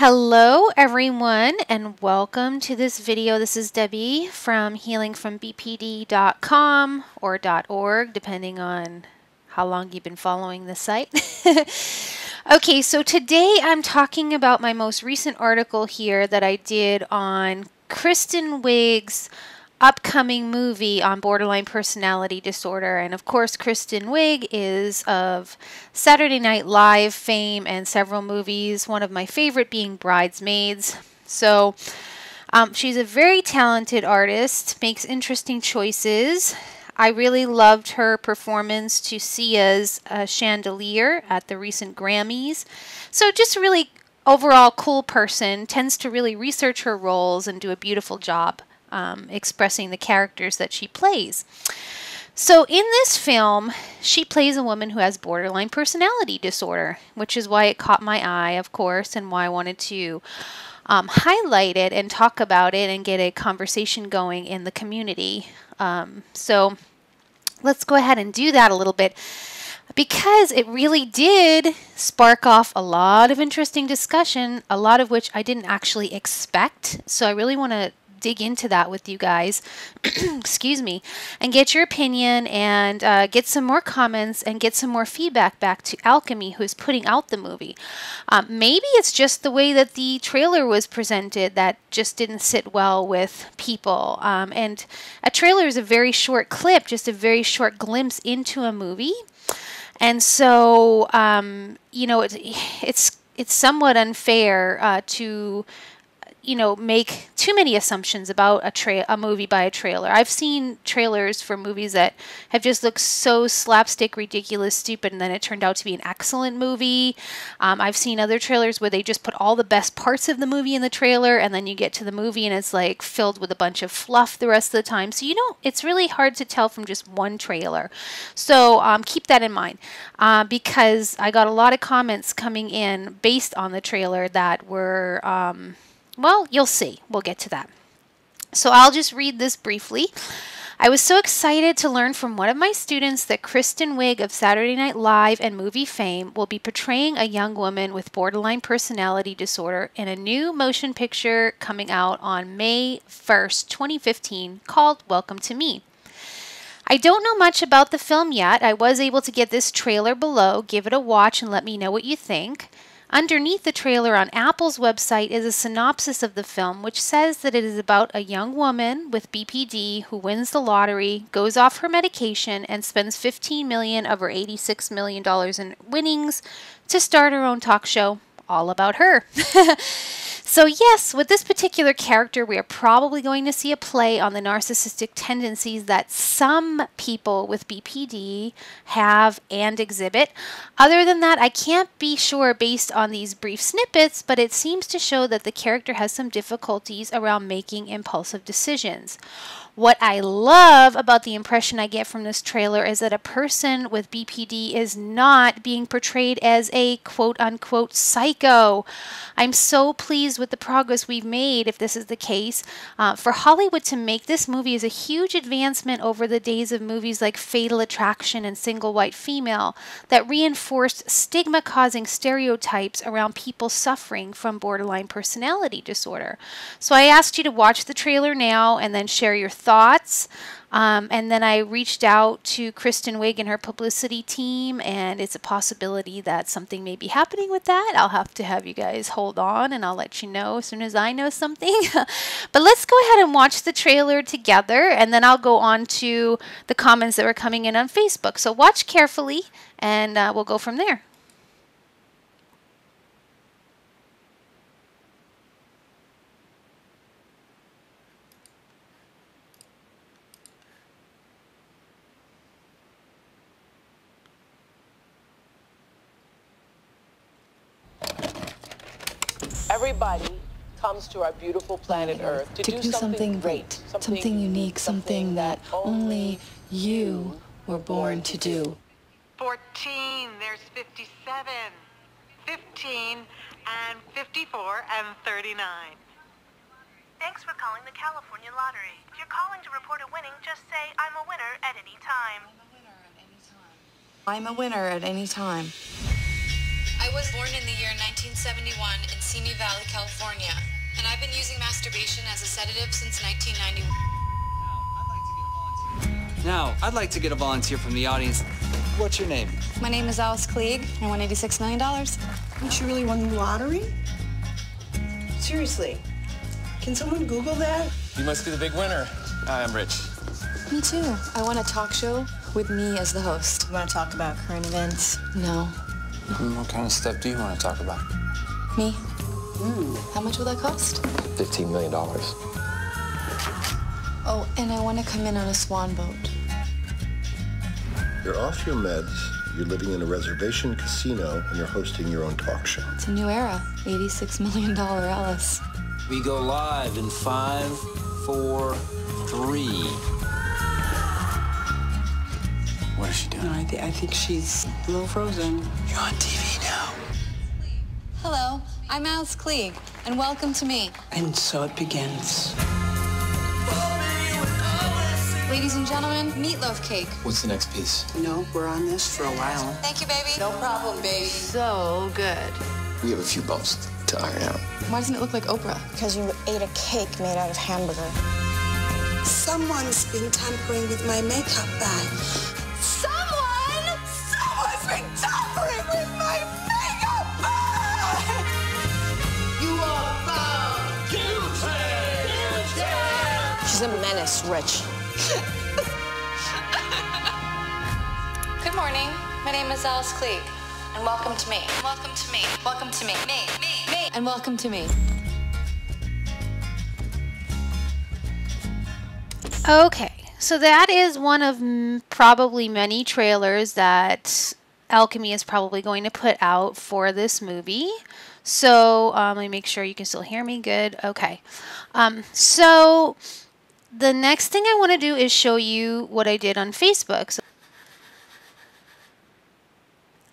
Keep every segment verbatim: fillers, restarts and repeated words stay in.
Hello everyone and welcome to this video. This is Debbie from healing from B P D dot com or .org, depending on how long you've been following the site. Okay, so today I'm talking about my most recent article here that I did on Kristen Wiig's upcoming movie on borderline personality disorder. And of course, Kristen Wiig is of Saturday Night Live fame and several movies, one of my favorite being Bridesmaids. So um, she's a very talented artist, makes interesting choices. I really loved her performance to Sia's uh, Chandelier at the recent Grammys. So just really overall cool person, tends to really research her roles and do a beautiful job Um, expressing the characters that she plays. So in this film, she plays a woman who has borderline personality disorder, which is why it caught my eye, of course, and why I wanted to um, highlight it and talk about it and get a conversation going in the community. Um, so let's go ahead and do that a little bit, because it really did spark off a lot of interesting discussion, a lot of which I didn't actually expect. So I really want to dig into that with you guys, excuse me, and get your opinion and uh, get some more comments and get some more feedback back to Alchemy, who is putting out the movie. Um, maybe it's just the way that the trailer was presented that just didn't sit well with people. Um, and a trailer is a very short clip, just a very short glimpse into a movie. And so, um, you know, it, it's, it's somewhat unfair uh, to... you know, make too many assumptions about a tra a movie by a trailer. I've seen trailers for movies that have just looked so slapstick, ridiculous, stupid, and then it turned out to be an excellent movie. Um, I've seen other trailers where they just put all the best parts of the movie in the trailer, and then you get to the movie and it's like filled with a bunch of fluff the rest of the time. So, you know, it's really hard to tell from just one trailer. So um, keep that in mind uh, because I got a lot of comments coming in based on the trailer that were... Um, Well, you'll see. We'll get to that. So I'll just read this briefly. I was so excited to learn from one of my students that Kristen Wiig of Saturday Night Live and movie fame will be portraying a young woman with borderline personality disorder in a new motion picture coming out on May first, twenty fifteen called Welcome to Me. I don't know much about the film yet. I was able to get this trailer below. Give it a watch and let me know what you think. Underneath the trailer on Apple's website is a synopsis of the film, which says that it is about a young woman with B P D who wins the lottery, goes off her medication, and spends fifteen million dollars of her eighty-six million dollars in winnings to start her own talk show all about her. So yes, with this particular character, we are probably going to see a play on the narcissistic tendencies that some people with B P D have and exhibit. Other than that, I can't be sure based on these brief snippets, but it seems to show that the character has some difficulties around making impulsive decisions. What I love about the impression I get from this trailer is that a person with B P D is not being portrayed as a quote-unquote psycho. I'm so pleased with the progress we've made, if this is the case. Uh, for Hollywood to make this movie is a huge advancement over the days of movies like Fatal Attraction and Single White Female that reinforced stigma-causing stereotypes around people suffering from borderline personality disorder. So I asked you to watch the trailer now and then share your thoughts. thoughts. Um, and then I reached out to Kristen Wiig and her publicity team, and it's a possibility that something may be happening with that. I'll have to have you guys hold on, and I'll let you know as soon as I know something. But let's go ahead and watch the trailer together, and then I'll go on to the comments that were coming in on Facebook. So watch carefully, and uh, we'll go from there. Everybody comes to our beautiful planet Earth to, to do, do something, something great, something, something unique, something that only you were born to do. fourteen, there's fifty-seven, fifteen, and fifty-four, and thirty-nine. Thanks for calling the California Lottery. If you're calling to report a winning, just say, I'm a winner at any time. I'm a winner at any time. I'm a winner at any time. I was born in the year nineteen seventy-one in Simi Valley, California, and I've been using masturbation as a sedative since nineteen ninety-one. Now, I'd like to get a volunteer from the audience. What's your name? My name is Alice Klieg. I won eighty-six million dollars. Don't you really won the lottery? Seriously, can someone Google that? You must be the big winner. Hi, I'm Rich. Me too. I want a talk show with me as the host. You want to talk about current events? No. What kind of stuff do you want to talk about? Me. Ooh. How much will that cost? fifteen million dollars. Oh, and I want to come in on a swan boat. You're off your meds, you're living in a reservation casino, and you're hosting your own talk show. It's a new era. eighty-six million dollars Alice. We go live in five, four, three. What is she doing? No, I, th I think she's a little frozen. You're on T V now. Hello, I'm Alice Klieg, and welcome to me. And so it begins. Ladies and gentlemen, meatloaf cake. What's the next piece? No, we're on this for a while. Thank you, baby. No problem, baby. So good. We have a few bumps to iron out. Why doesn't it look like Oprah? Because you ate a cake made out of hamburger. Someone's been tampering with my makeup bag. Someone? Someone's been tampering with my makeup bag! You are found guilty! She's a menace, Rich. Good morning. My name is Alice Klieg, and welcome to me. Welcome to me. Welcome to me. Me. Me. Me. And welcome to me. Okay, so that is one of m probably many trailers that Alchemy is probably going to put out for this movie. So um, let me make sure you can still hear me good. Okay, um, so. The next thing I want to do is show you what I did on Facebook. So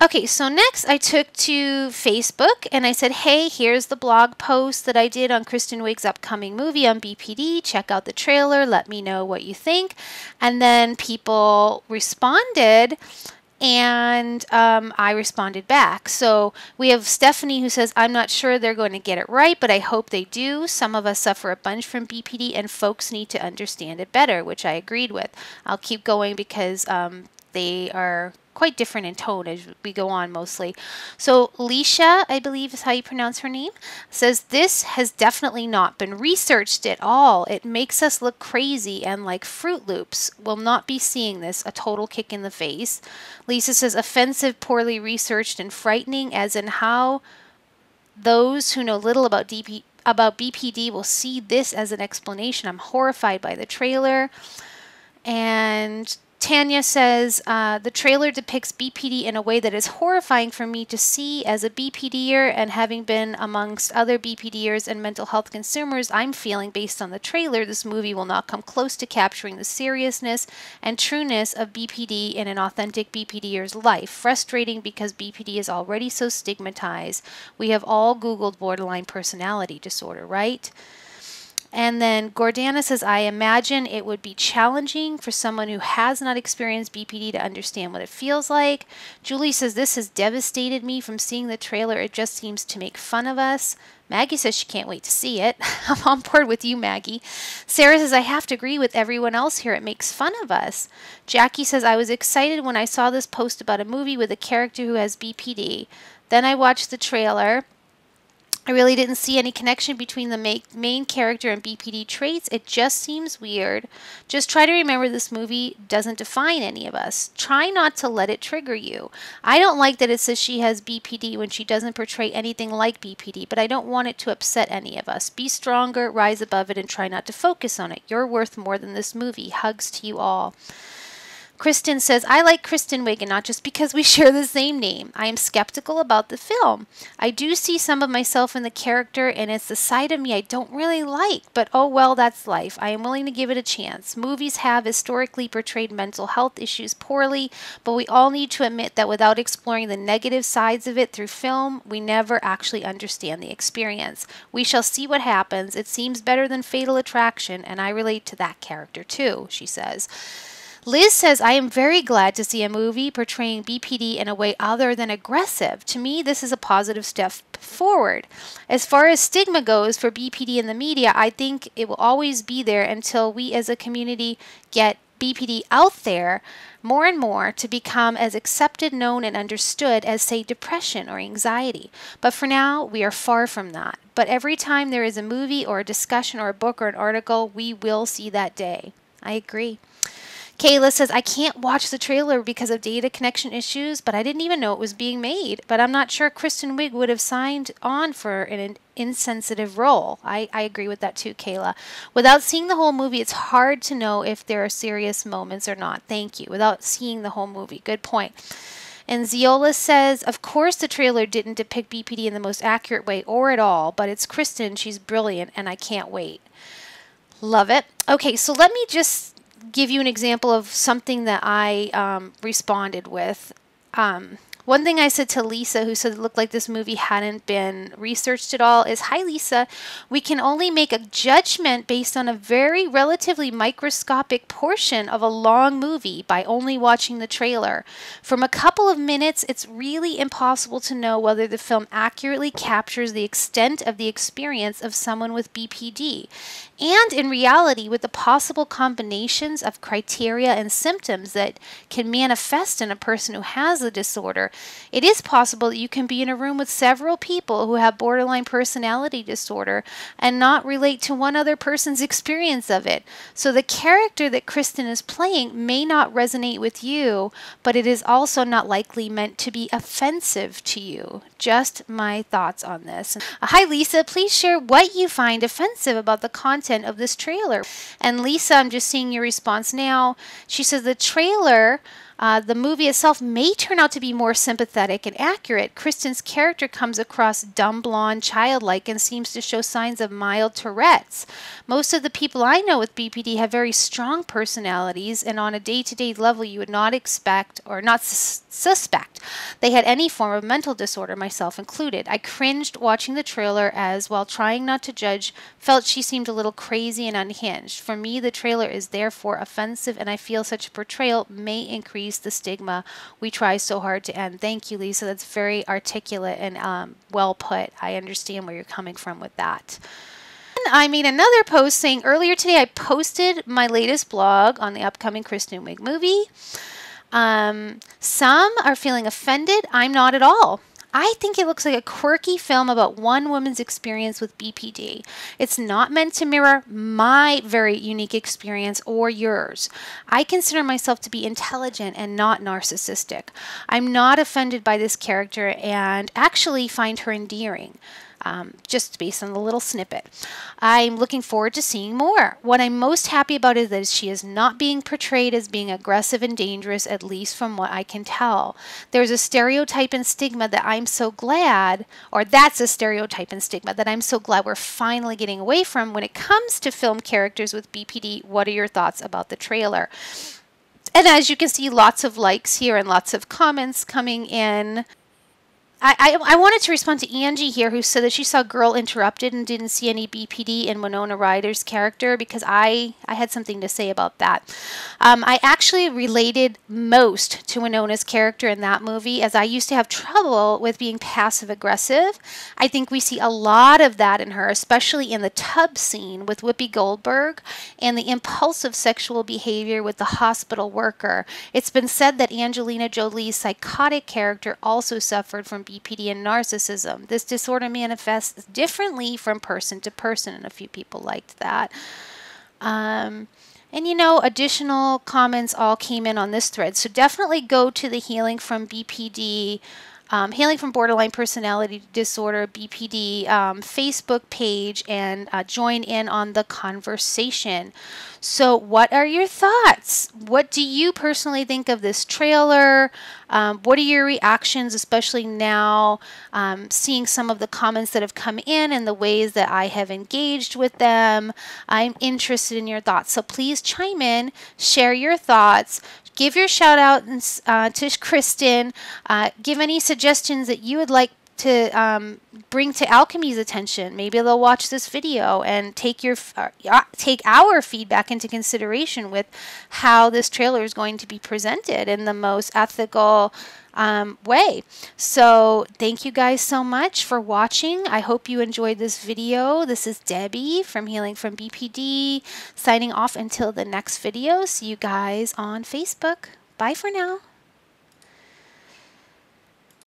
okay, so next I took to Facebook and I said, hey, here's the blog post that I did on Kristen Wiig's upcoming movie on B P D. Check out the trailer. Let me know what you think. And then people responded and um, I responded back. So we have Stephanie who says, I'm not sure they're going to get it right, but I hope they do. Some of us suffer a bunch from B P D and folks need to understand it better, which I agreed with. I'll keep going because um, they are quite different in tone as we go on mostly. So Leisha, I believe is how you pronounce her name, says, this has definitely not been researched at all. It makes us look crazy and like Fruit Loops. Will not be seeing this. A total kick in the face. Lisa says, offensive, poorly researched, and frightening, as in how those who know little about D P about B P D will see this as an explanation. I'm horrified by the trailer. And Tanya says, uh, the trailer depicts B P D in a way that is horrifying for me to see as a B P D-er, and having been amongst other B P D-ers and mental health consumers, I'm feeling based on the trailer, this movie will not come close to capturing the seriousness and trueness of B P D in an authentic B P D-er's life. Frustrating because B P D is already so stigmatized. We have all Googled borderline personality disorder, right? And then Gordana says, I imagine it would be challenging for someone who has not experienced B P D to understand what it feels like. Julie says, this has devastated me from seeing the trailer. It just seems to make fun of us. Maggie says she can't wait to see it. I'm on board with you, Maggie. Sarah says, I have to agree with everyone else here. It makes fun of us. Jackie says, I was excited when I saw this post about a movie with a character who has B P D. Then I watched the trailer. I really didn't see any connection between the ma main character and B P D traits. It just seems weird. Just try to remember this movie doesn't define any of us. Try not to let it trigger you. I don't like that it says she has B P D when she doesn't portray anything like B P D, but I don't want it to upset any of us. Be stronger, rise above it, and try not to focus on it. You're worth more than this movie. Hugs to you all. Kristen says, I like Kristen Wiig, and not just because we share the same name. I am skeptical about the film. I do see some of myself in the character, and it's the side of me I don't really like, but oh well, that's life. I am willing to give it a chance. Movies have historically portrayed mental health issues poorly, but we all need to admit that without exploring the negative sides of it through film, we never actually understand the experience. We shall see what happens. It seems better than Fatal Attraction, and I relate to that character too, she says. Liz says, I am very glad to see a movie portraying B P D in a way other than aggressive. To me, this is a positive step forward. As far as stigma goes for B P D in the media, I think it will always be there until we as a community get B P D out there more and more to become as accepted, known, and understood as, say, depression or anxiety. But for now, we are far from that. But every time there is a movie or a discussion or a book or an article, we will see that day. I agree. Kayla says, I can't watch the trailer because of data connection issues, but I didn't even know it was being made. But I'm not sure Kristen Wiig would have signed on for an, an insensitive role. I, I agree with that too, Kayla. Without seeing the whole movie, it's hard to know if there are serious moments or not. Thank you. Without seeing the whole movie. Good point. And Ziola says, of course the trailer didn't depict B P D in the most accurate way or at all, but it's Kristen. She's brilliant, and I can't wait. Love it. Okay, so let me just give you an example of something that I um, responded with. Um, one thing I said to Lisa, who said it looked like this movie hadn't been researched at all, is, hi Lisa, we can only make a judgment based on a very relatively microscopic portion of a long movie by only watching the trailer. From a couple of minutes, it's really impossible to know whether the film accurately captures the extent of the experience of someone with B P D. And in reality, with the possible combinations of criteria and symptoms that can manifest in a person who has the disorder, it is possible that you can be in a room with several people who have borderline personality disorder and not relate to one other person's experience of it. So the character that Kristen is playing may not resonate with you, but it is also not likely meant to be offensive to you. Just my thoughts on this. Hi, Lisa. Please share what you find offensive about the content of this trailer. And Lisa, I'm just seeing your response now. She says the trailer, uh, the movie itself may turn out to be more sympathetic and accurate. Kristen's character comes across dumb, blonde, childlike, and seems to show signs of mild Tourette's. Most of the people I know with B P D have very strong personalities, and on a day-to-day level you would not expect or not sus suspect they had any form of mental disorder, myself included. I cringed watching the trailer as, while trying not to judge, felt she seemed a little crazy and unhinged. For me, the trailer is therefore offensive, and I feel such a portrayal may increase the stigma we try so hard to end. Thank you, Lisa. That's very articulate and um, well put. I understand where you're coming from with that. I made another post saying, earlier today I posted my latest blog on the upcoming Kristen Wiig movie. Um, some are feeling offended. I'm not at all. I think it looks like a quirky film about one woman's experience with B P D. It's not meant to mirror my very unique experience or yours. I consider myself to be intelligent and not narcissistic. I'm not offended by this character and actually find her endearing. Um, just based on the little snippet. I'm looking forward to seeing more. What I'm most happy about is that she is not being portrayed as being aggressive and dangerous, at least from what I can tell. There's a stereotype and stigma that I'm so glad, or that's a stereotype and stigma that I'm so glad we're finally getting away from when it comes to film characters with B P D. What are your thoughts about the trailer? And as you can see, lots of likes here and lots of comments coming in. I, I wanted to respond to Angie here, who said that she saw Girl Interrupted and didn't see any B P D in Winona Ryder's character, because I, I had something to say about that. Um, I actually related most to Winona's character in that movie, as I used to have trouble with being passive-aggressive. I think we see a lot of that in her, especially in the tub scene with Whoopi Goldberg and the impulsive sexual behavior with the hospital worker. It's been said that Angelina Jolie's psychotic character also suffered from B P D and narcissism. This disorder manifests differently from person to person, and a few people liked that. Um, and you know, additional comments all came in on this thread, so definitely go to the Healing from B P D, um, Healing from Borderline Personality Disorder, B P D um, Facebook page, and uh, join in on the conversation. So what are your thoughts? What do you personally think of this trailer? Um, what are your reactions, especially now, um, seeing some of the comments that have come in and the ways that I have engaged with them? I'm interested in your thoughts. So please chime in, share your thoughts, give your shout out uh, to Kristen, uh, give any suggestions that you would like to um, bring to Alchemy's attention. Maybe they'll watch this video and take your uh, take our feedback into consideration with how this trailer is going to be presented in the most ethical um, way. So thank you guys so much for watching. I hope you enjoyed this video. This is Debbie from Healing From B P D signing off until the next video. See you guys on Facebook. Bye for now.